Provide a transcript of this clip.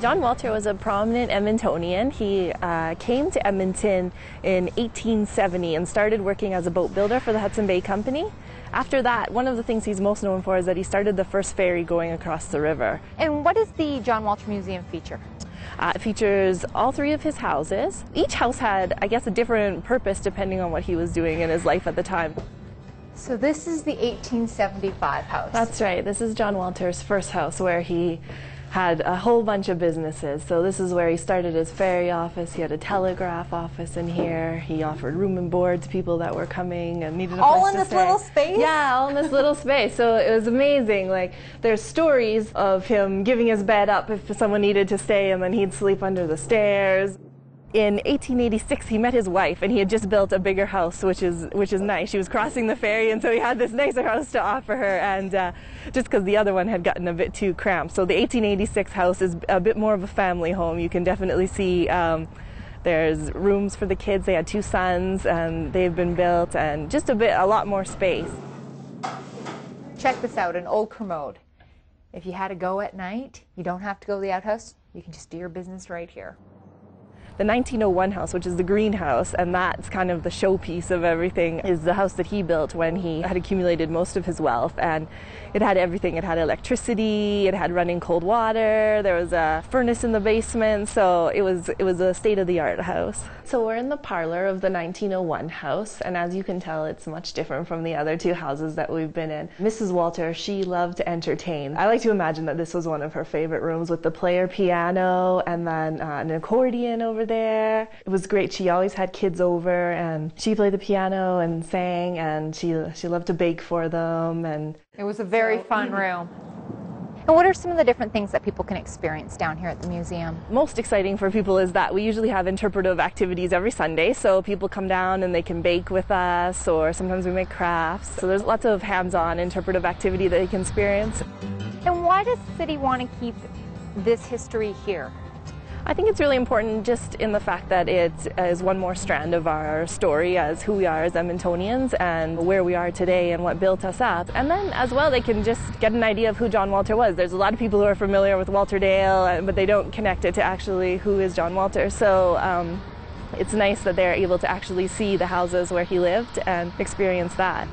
John Walter was a prominent Edmontonian. He came to Edmonton in 1870 and started working as a boat builder for the Hudson Bay Company. After that, one of the things he's most known for is that he started the first ferry going across the river. And what does the John Walter Museum feature? It features all three of his houses. Each house had, I guess, a different purpose depending on what he was doing in his life at the time. So this is the 1875 house. That's right. This is John Walter's first house where he had a whole bunch of businesses. So this is where he started his ferry office. He had a telegraph office in here. He offered room and board to people that were coming and needed a place to stay. All in this little space? Yeah, all in this little space. So it was amazing. Like, there's stories of him giving his bed up if someone needed to stay him, and he'd sleep under the stairs. In 1886, he met his wife, and he had just built a bigger house, which is nice. She was crossing the ferry, and so he had this nicer house to offer her, and just because the other one had gotten a bit too cramped. So the 1886 house is a bit more of a family home. You can definitely see there's rooms for the kids. They had two sons, and they've been built, and just a lot more space. Check this out, an old commode. If you had to go at night, you don't have to go to the outhouse. You can just do your business right here. The 1901 house, which is the greenhouse, and that's kind of the showpiece of everything, is the house that he built when he had accumulated most of his wealth. And it had everything. It had electricity, it had running cold water, there was a furnace in the basement, so it was a state-of-the-art house. So we're in the parlor of the 1901 house, and as you can tell, it's much different from the other two houses that we've been in. Mrs. Walter, she loved to entertain. I like to imagine that this was one of her favorite rooms, with the player piano and then an accordion over there. It was great. She always had kids over, and she played the piano and sang, and she loved to bake for them. And it was a very fun room. And what are some of the different things that people can experience down here at the museum? Most exciting for people is that we usually have interpretive activities every Sunday, so people come down and they can bake with us, or sometimes we make crafts. So there's lots of hands-on interpretive activity that you can experience. And why does the city want to keep this history here? I think it's really important just in the fact that it is one more strand of our story as who we are as Edmontonians and where we are today and what built us up. And then as well, they can just get an idea of who John Walter was. There's a lot of people who are familiar with Walterdale, but they don't connect it to actually who is John Walter. So it's nice that they're able to actually see the houses where he lived and experience that.